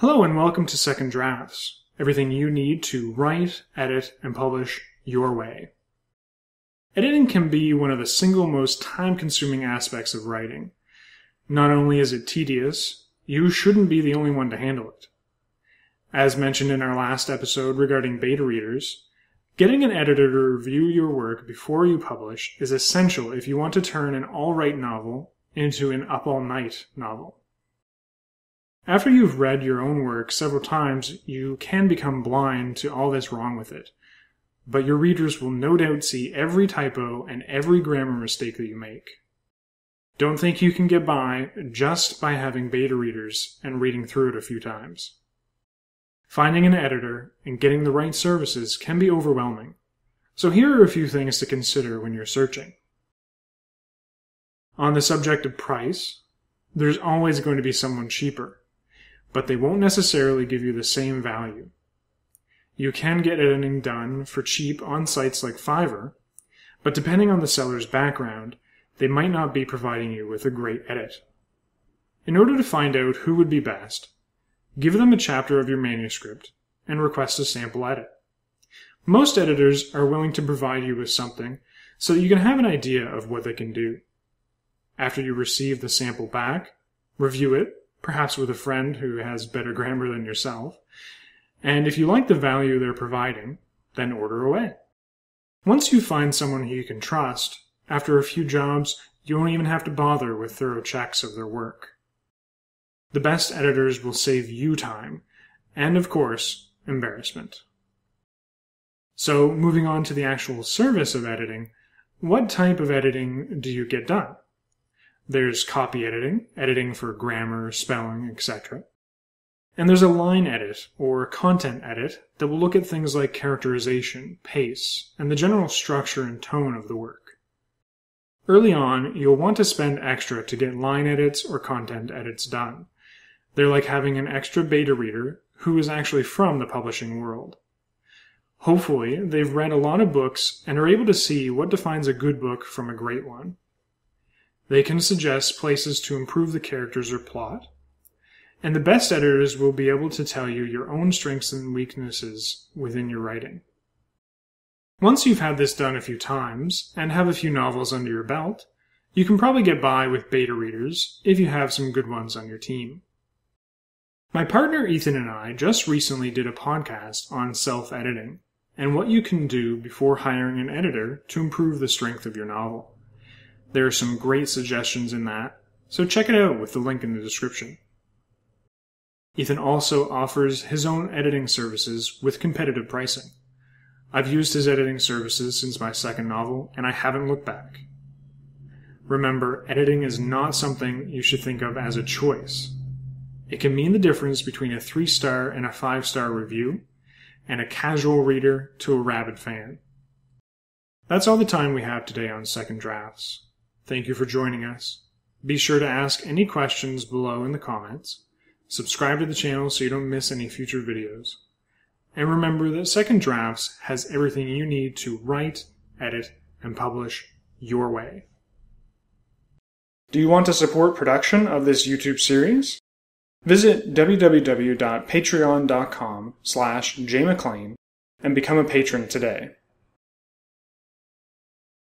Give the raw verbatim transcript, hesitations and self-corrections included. Hello and welcome to Second Drafts, everything you need to write, edit, and publish your way. Editing can be one of the single most time-consuming aspects of writing. Not only is it tedious, you shouldn't be the only one to handle it. As mentioned in our last episode regarding beta readers, getting an editor to review your work before you publish is essential if you want to turn an all-right novel into an up-all-night novel. After you've read your own work several times, you can become blind to all that's wrong with it, but your readers will no doubt see every typo and every grammar mistake that you make. Don't think you can get by just by having beta readers and reading through it a few times. Finding an editor and getting the right services can be overwhelming, so here are a few things to consider when you're searching. On the subject of price, there's always going to be someone cheaper, but they won't necessarily give you the same value. You can get editing done for cheap on sites like Fiverr, but depending on the seller's background, they might not be providing you with a great edit. In order to find out who would be best, give them a chapter of your manuscript and request a sample edit. Most editors are willing to provide you with something so that you can have an idea of what they can do. After you receive the sample back, review it, perhaps with a friend who has better grammar than yourself, and if you like the value they're providing, then order away. Once you find someone who you can trust, after a few jobs, you won't even have to bother with thorough checks of their work. The best editors will save you time, and of course, embarrassment. So, moving on to the actual service of editing, what type of editing do you get done? There's copy editing, editing for grammar, spelling, et cetera. And there's a line edit, or content edit, that will look at things like characterization, pace, and the general structure and tone of the work. Early on, you'll want to spend extra to get line edits or content edits done. They're like having an extra beta reader who is actually from the publishing world. Hopefully, they've read a lot of books and are able to see what defines a good book from a great one. They can suggest places to improve the characters or plot, and the best editors will be able to tell you your own strengths and weaknesses within your writing. Once you've had this done a few times, and have a few novels under your belt, you can probably get by with beta readers if you have some good ones on your team. My partner Ethan and I just recently did a podcast on self-editing, and what you can do before hiring an editor to improve the strength of your novel. There are some great suggestions in that, so check it out with the link in the description. Ethan also offers his own editing services with competitive pricing. I've used his editing services since my second novel, and I haven't looked back. Remember, editing is not something you should think of as a choice. It can mean the difference between a three-star and a five-star review, and a casual reader to a rabid fan. That's all the time we have today on Second Drafts. Thank you for joining us. Be sure to ask any questions below in the comments. Subscribe to the channel so you don't miss any future videos. And remember that Second Drafts has everything you need to write, edit, and publish your way. Do you want to support production of this YouTube series? Visit w w w dot patreon dot com slash jay mclean and become a patron today.